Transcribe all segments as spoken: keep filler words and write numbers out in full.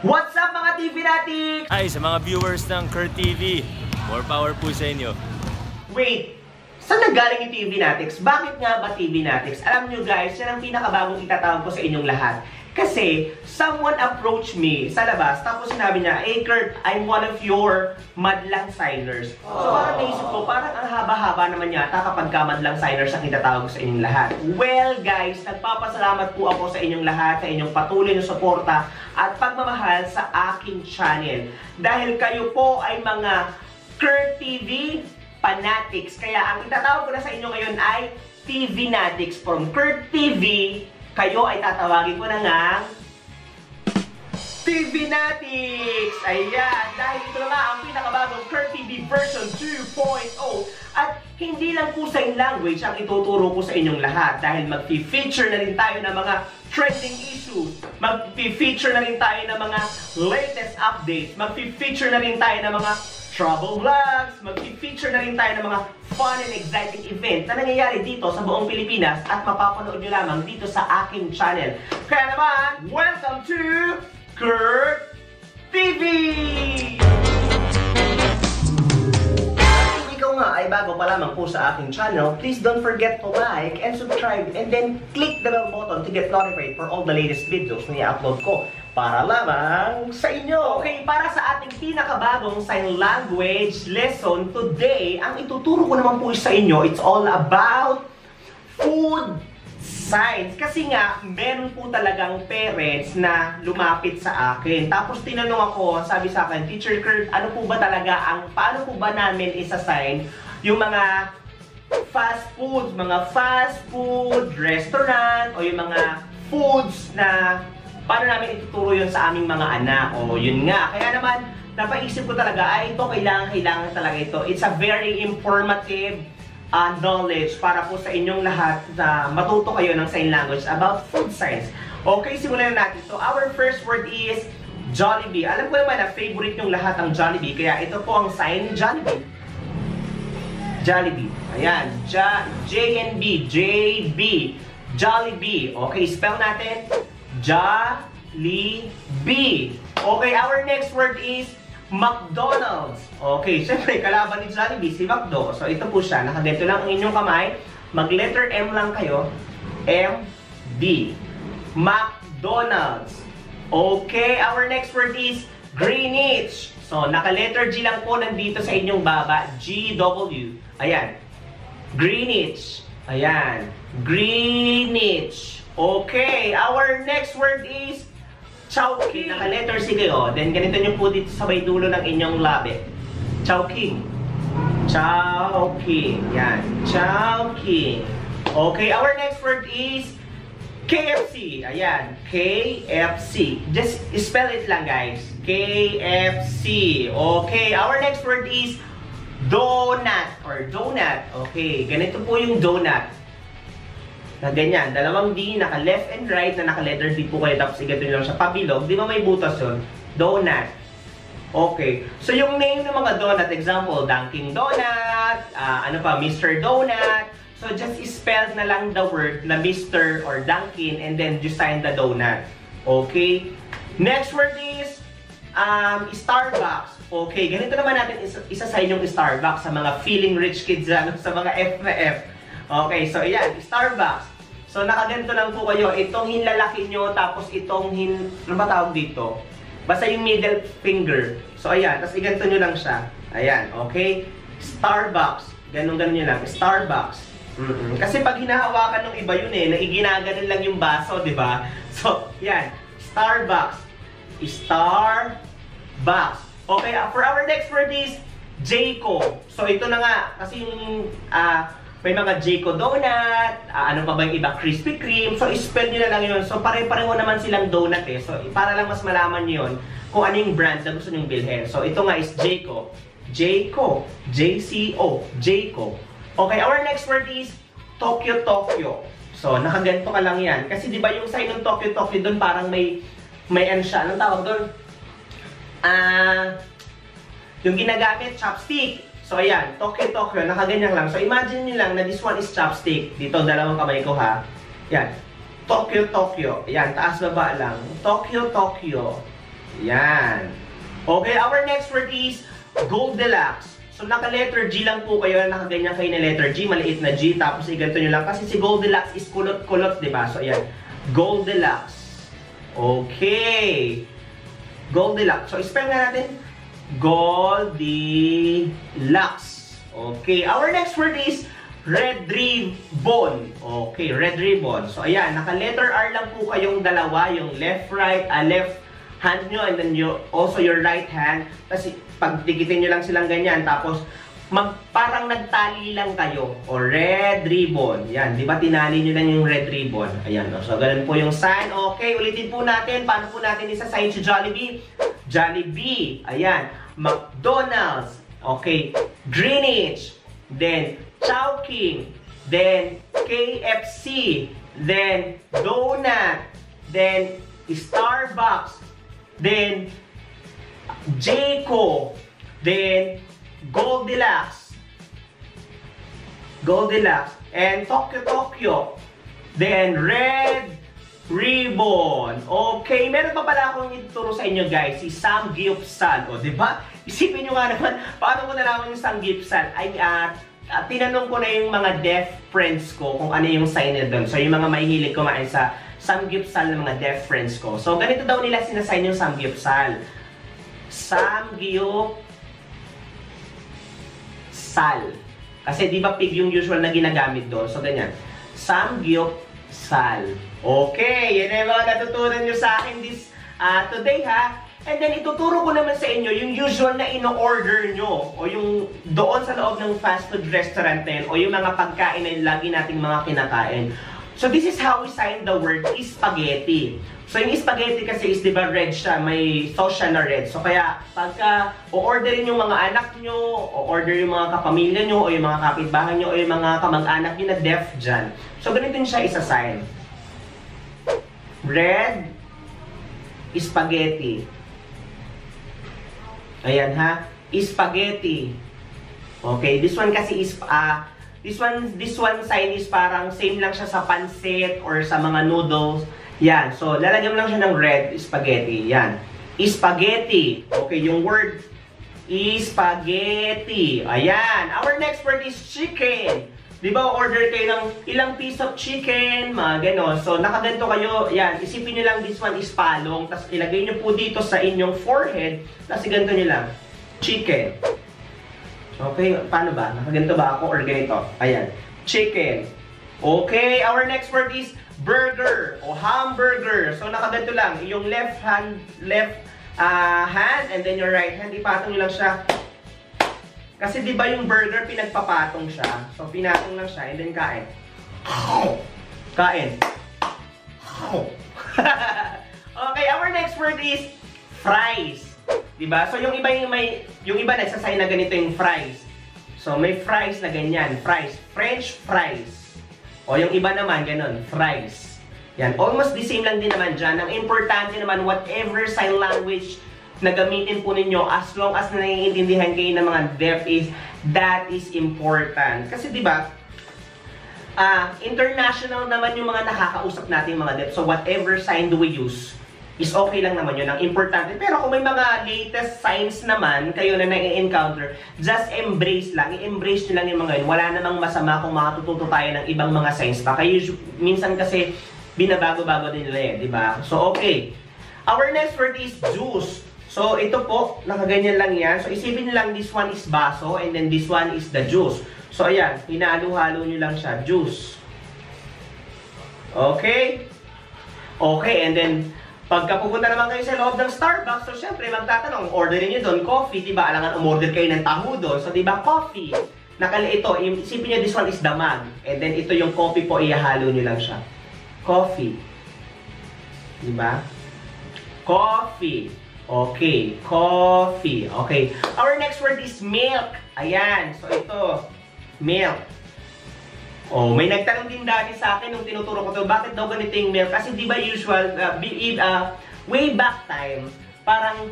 What's up mga T V natin? Ay, sa mga viewers ng Kurt T V, more power po sa inyo. Wait, saan nanggaling yung T V Natics? Bakit nga ba T V Natics? Alam nyo guys, yan ang pinakabagong itatawag ko sa inyong lahat. Kasi, someone approached me sa labas, tapos sinabi niya, "Hey Kurt, I'm one of your madlang signers." Aww. So parang naisip ko, parang ang haba-haba naman yata kapag ka madlang signers ang itatawag sa inyong lahat. Well guys, nagpapasalamat po ako sa inyong lahat, sa inyong patuloy na suporta at pagmamahal sa aking channel. Dahil kayo po ay mga Kurt T V fanatics. Kaya ang itatawag ko na sa inyo ngayon ay T V Natics from Kurt T V. Kayo ay tatawagin ko na nga T V Natics! Ayan! Dahil ito na nga ang pinakabagong Kurt T V version two point oh. At hindi lang po sa language ang ituturo ko sa inyong lahat. Dahil mag-feature na rin tayo ng mga trending issues. Mag-feature na rin tayo ng mga latest updates. Mag-feature na rin tayo ng mga travel vlogs. Mag-feature na rin tayo ng mga fun and exciting events na nangyayari dito sa buong Pilipinas at mapapanood nyo lamang dito sa aking channel. Kaya naman, welcome to Kurt T V! Kung ikaw nga ay bago pa lamang po sa aking channel, please don't forget to like and subscribe and then click the bell button to get notified for all the latest videos na i-upload ko. Para lamang sa inyo. Okay, para sa ating pinakabagong sign language lesson today, ang ituturo ko naman po sa inyo, it's all about food signs. Kasi nga, meron po talagang parents na lumapit sa akin. Tapos tinanong ako, sabi sa akin, "Teacher Kurt, ano po ba talaga ang, paano po ba namin isa-sign yung mga fast foods, mga fast food restaurant, o yung mga foods na paano namin ituturo yun sa aming mga anak?" O, yun nga. Kaya naman, napaisip ko talaga, ay ito, kailangan, kailangan talaga ito. It's a very informative uh, knowledge para po sa inyong lahat na matuto kayo ng sign language about food signs. Okay, simulan na natin. So, our first word is Jollibee. Alam ko naman na favorite yung lahat ang Jollibee, kaya ito po ang sign Jollibee. Jollibee. Ayan. J N B. J B. Jollibee. Okay, spell natin. Jollibee. Okay, our next word is McDonald's. Okay, syempre, kalaban ni Jollibee, si McDo. So, ito po siya. Nakaganto lang ang inyong kamay. Mag-letter M lang kayo. M D. McDonald's. Okay, our next word is Greenwich. So, naka-letter G lang po nandito sa inyong baba. G W. Ayan. Greenwich. Ayan. Greenwich. Okay, our next word is Chowking. Naka-letter C kayo. Then, ganito nyo po dito sa may dulo ng inyong labi. Chowking. Chowking. Yan. Chowking. Okay, our next word is K F C. Ayan. K F C. Just spell it lang, guys. K F C. Okay, our next word is donut or donut. Okay, ganito po yung donut. Na ganyan, dalawang D, naka left and right, na naka letter D po kayo, tapos igato nyo lang siya pabilog, di ba may butas yun? Donut. Okay, so yung name ng mga donut, example, Dunkin Donut, uh, ano pa, Mister Donut, so just spell na lang the word na Mister or Dunkin, and then you sign the donut. Okay, next word is um, Starbucks. Okay, ganito naman natin isa, isa sa inyong Starbucks, sa mga feeling rich kids, ano, sa mga F na F. Okay, so ayan, Starbucks. So, nakaganto lang po kayo. Itong hinlalaki nyo, tapos itong hin... Ano ba tawag dito? Basta yung middle finger. So, ayan. Tapos iganto nyo lang siya. Ayan, okay? Starbucks. Ganun-ganun nyo lang. Starbucks. Mm-mm. Kasi pag hinahawakan ng iba yun eh, naiginaganon lang yung baso, di ba? So, ayan. Starbucks. Starbucks. Okay, for our next word is J Co. So, ito na nga. Kasi yung... Uh, may mga J Co donut, uh, ano pa ba yung iba, Krispy Kreme. So, spell nyo na lang yun. So, pare-pareho naman silang donut eh. So, para lang mas malaman nyo yun kung ano yung brand na gusto nyo bilhin. So, ito nga is J Co. J Co. J C O. J Co. Okay, our next word is Tokyo Tokyo. So, nakaganto ka lang yan. Kasi di ba yung sign ng Tokyo Tokyo doon parang may, may ano siya. Anong tawag doon? Ah, uh, yung ginagamit, chopstick. So, ayan, Tokyo Tokyo, nakaganyan lang. So, imagine nyo lang na this one is chopstick. Dito, dalawang kamay ko, ha? Ayan, Tokyo Tokyo. Ayan, taas baba lang. Tokyo Tokyo. Yan. Okay, our next word is Gold Delux. So, naka-letter G lang po kayo. Nakaganyan kayo na letter G, maliit na G. Tapos, iganto nyo lang. Kasi si Gold Delux is kulot-kulot, diba? So, ayan. Gold Delux. Okay. Gold Delux. So, spell nga natin. Goldilocks. Okay. Our next word is Red Ribbon. Okay. Red Ribbon. So, ayan. Naka-letter R lang po kayong dalawa. Yung left, right, uh, left hand nyo. And then you, also your right hand. Kasi pagdikitin nyo lang silang ganyan. Tapos, mag, parang nagtali lang kayo. O, Red Ribbon. Ayan. Di ba tinali nyo lang yung Red Ribbon? Ayan. No? So, ganun po yung sign. Okay. Ulitin po natin. Paano po natin isa-sign si Jollibee? Jollibee, ayan, McDonald's, okay, Greenwich, then Chowking, then K F C, then Donut, then Starbucks, then J.Co, then Goldilocks, Goldilocks, and Tokyo Tokyo, then Red Ribbon. Okay, meron pa pala akong ituturo sa inyo guys, si Samgyeopsal. O, diba? Isipin nyo nga naman, paano ko nalaman yung Samgyeopsal? Ay, uh, uh, tinanong ko na yung mga deaf friends ko kung ano yung sign na doon. So, yung mga mahihilig kumain sa Samgyeopsal ng mga deaf friends ko. So, ganito daw nila sinasign yung Samgyeopsal. Samgyeopsal. Kasi di ba pig yung usual na ginagamit doon? So, ganyan. Samgyeopsal. Okay, yan yung mga natutunan nyo sa akin this uh, today ha. And then ituturo ko naman sa inyo yung usual na ino-order nyo o yung doon sa loob ng fast food restaurant na yun, o yung mga pagkain na yung lagi nating mga kinakain. So this is how we sign the word spaghetti. So yung spaghetti kasi is diba red siya, may sauce siya na red. So kaya pagka o-orderin yung mga anak nyo, o-order yung mga kapamilya nyo, o yung mga kapitbahay nyo, o yung mga kamag-anak nyo na deaf dyan. So ganito siya isa-sign. Red spaghetti. Ayan ha, spaghetti. Okay, this one kasi is uh, this one this one sign is parang same lang siya sa pancit or sa mga noodles. Yan. So lalagyan lang siya ng red spaghetti. Yan. Spaghetti. Okay, yung word spaghetti. Ayan. Our next word is chicken. Di ba, order kayo ng ilang piece of chicken, mga gano'n. So, nakaganto kayo. Yan, isipin nyo lang, this one is palong. Tapos, ilagay nyo po dito sa inyong forehead. Tapos, ganto nyo lang. Chicken. Okay, paano ba? Nakaganto ba ako or ganito? Ayan. Chicken. Okay, our next word is burger o hamburger. So, nakaganto lang. Yung left hand, left uh, hand, and then your right hand. Ipatong nyo lang siya. Kasi di ba yung burger, pinagpapatong siya. So, pinatong lang siya, and then kain. Kain. Okay, our next word is fries. Di ba? So, yung iba yung may, yung iba nagsasign na ganito yung fries. So, may fries na ganyan. Fries. French fries. O, yung iba naman, ganun. Fries. Yan. Almost the same lang din naman dyan. Ang importante naman, whatever sign language na gamitin po ninyo, as long as na naiintindihan kayo ng mga deaf is, that is important. Kasi diba, uh, international naman yung mga nakakausap natin mga deaf. So whatever sign do we use, is okay lang naman yun. Ang importante. Pero kung may mga latest signs naman kayo na nai-encounter, just embrace lang. I-embrace nyo lang yung mga yun. Wala namang masama kung makatututo tayo ng ibang mga signs pa. Kaya minsan kasi binabago-bago din nila eh, diba? So okay. Our next word is juice. So, ito po, nakaganyan lang yan. So, isipin nyo lang, this one is baso, and then this one is the juice. So, ayan, hinalo-halo nyo lang siya, juice. Okay? Okay, and then, pagka pupunta naman kayo sa loob ng Starbucks, so, syempre, magtatanong, orderin nyo doon, coffee, diba? Alangan, umorder kayo ng taho doon. So, diba, coffee. Nakala ito, isipin nyo, this one is damag. And then, ito yung coffee po, ihalo nyo lang siya. Coffee. Diba? Coffee. Okay, coffee. Okay, our next word is milk. Ayan, so ito, milk. Oh, may nagtanong din dati sa akin nung tinuturo ko to, bakit daw ganito yung milk? Kasi di ba usual, uh, be, uh, way back time, parang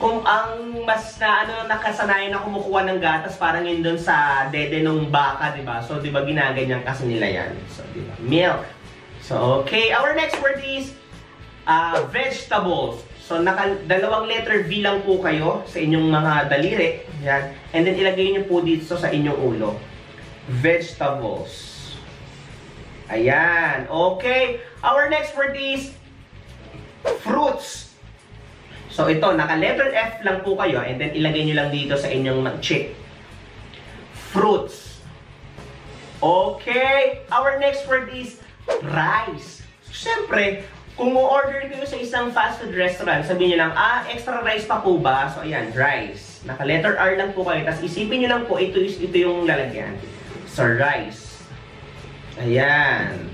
kung ang mas na ano, nakasanayan na kumukuha ng gatas, parang yun doon sa dede ng baka, di ba? So, di ba ginaganyan kasi nila yan? So, di ba? Milk. So, okay, our next word is uh, vegetables. So, naka, dalawang letter V lang po kayo sa inyong mga daliri. Yan. And then, ilagay nyo po dito sa inyong ulo. Vegetables. Ayan. Okay. Our next word is fruits. So, ito. Naka-letter F lang po kayo. And then, ilagay nyo lang dito sa inyong cheek. Fruits. Okay. Our next word is rice. Siyempre, kung mo-order kayo sa isang fast food restaurant, sabihin nyo lang, ah, extra rice pa po ba? So, ayan. Rice. Naka-letter R lang po kayo. Tapos, isipin nyo lang po, ito, ito yung lalagyan. So, rice. Ayan.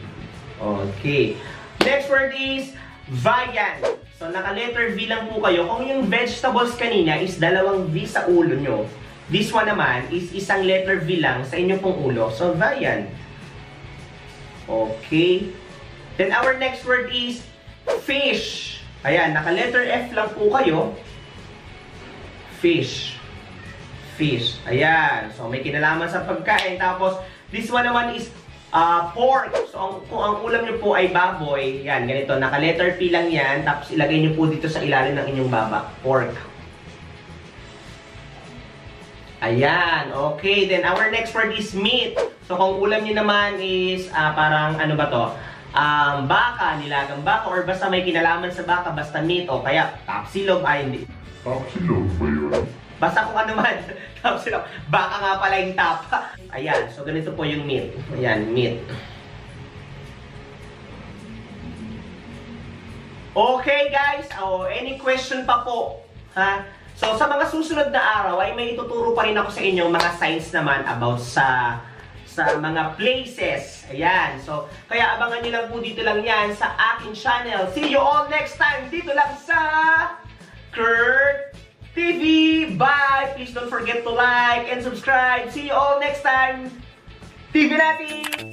Okay. Next word is viand. So, naka-letter V lang po kayo. Kung yung vegetables kanina is dalawang V sa ulo nyo, this one naman is isang letter V lang sa inyo pong ulo. So, viand. Okay. Then, our next word is fish. Ayan, naka-letter F lang po kayo. Fish. Fish. Ayan. So, may kinalaman sa pagkain. Tapos, this one naman is Uh, pork. So, ang, kung ang ulam nyo po ay baboy, yan, ganito, naka-letter P lang yan, tapos ilagay nyo po dito sa ilalim ng inyong baba. Pork. Ayan, okay. Then, our next word is meat. So, kung ulam nyo naman is uh, parang, ano ba to, um, baka, nilagang baka, or basta may kinalaman sa baka, basta meat, o kaya, tapsilog, ay hindi. Tapsilog ba yun? Basta kung ano man, tapsilog, baka nga pala yung tapa. Ayan, so ganito po yung meat. Ayan, meat. Okay guys, oh, any question pa po? Ha? So sa mga susunod na araw ay may ituturo pa rin ako sa inyo mga signs naman about sa sa mga places. Ayan, so kaya abangan nyo lang po dito lang yan sa aking channel. See you all next time dito lang sa Kurt T V. Bye! Please don't forget to like and subscribe. See you all next time. T V natin!